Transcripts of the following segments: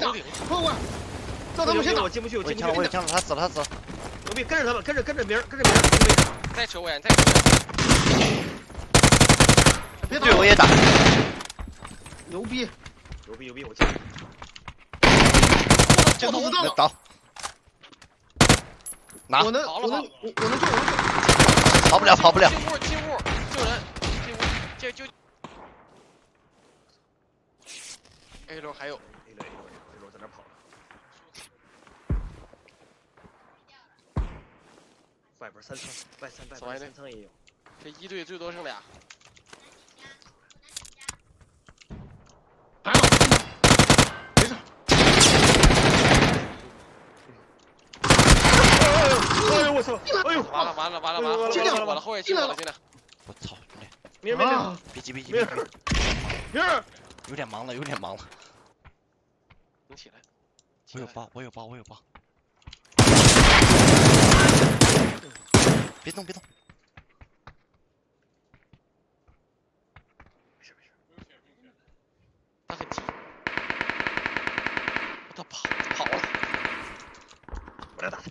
打，破我！让他们先打，我进不去，我进不去。我有枪，他死了，他死了。牛逼，跟着他们，跟着别人，再扯我眼，别打，我也打。牛逼，牛逼，我进。我倒。拿。我能中，跑不了。进屋，救人，进屋。 A 楼还有 ，A 楼在那跑了。外边三层，外三层也有。这一队最多剩俩。打了，没事。哎呦我操！哎呦，完了！我的后卫进来了，我操！明儿，别急，明儿，有点忙了。 能起来！我有包。别动！没事。他很急，他跑了！我来打他！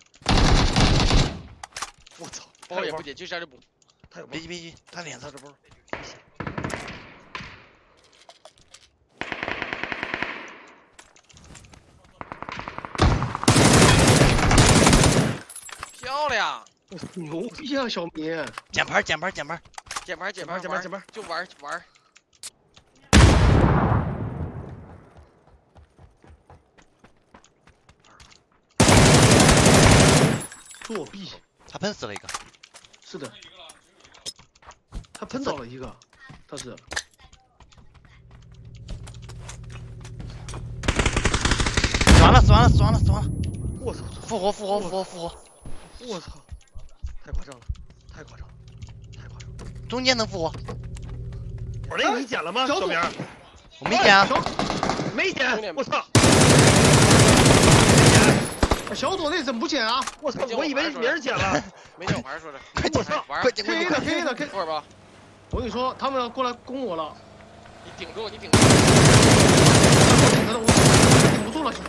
我操！包也不解，就下这步。他有包。别急，他脸上这包。 牛逼啊，小明！捡牌，就玩。作弊！他喷死了一个。是的。他喷倒了一个，他是。死完了！我操！复活！我操！ 太夸张了！中间能复活？我那你捡了吗？小明，我没捡，没捡！我操！小左那怎么不捡啊？我操！我以为别人捡了。没捡，我还是说的。我操！黑的，会儿吧。我跟你说，他们要过来攻我了。你顶住！我顶不住了，兄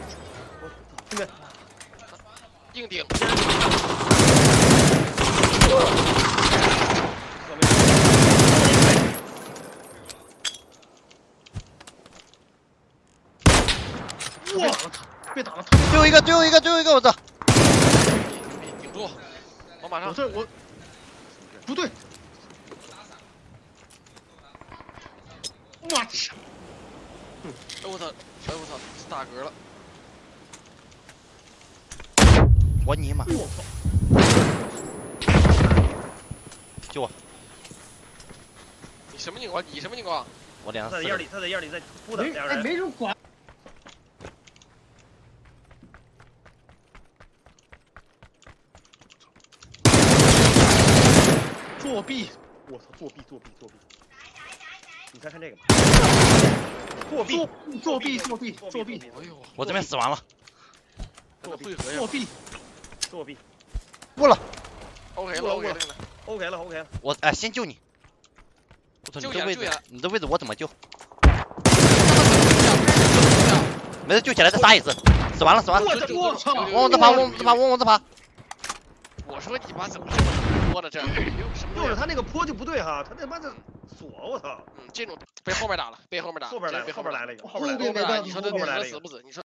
弟，硬顶。 哇！别打了！最后一个！我操！顶住！我马上。我不对！我去！哎我操！打嗝了！我尼玛！我操！ 救我！你什么情况？我脸上。他在眼里在扑腾。哎，没人管。作弊！我操！作弊！你看这个吧。作弊！哎呦，我这边死完了。作弊！过了。OK 了。我哎，先救你。我操，你的位置我怎么救？没事，救起来再杀一次。死完了。我操！往我这爬。我说你妈怎么这么多了这？就是他那个坡就不对哈，他那妈的锁我操。这种被后边打了，被后边打了，被后边来了一个。后边来了，你说他死不死？你说。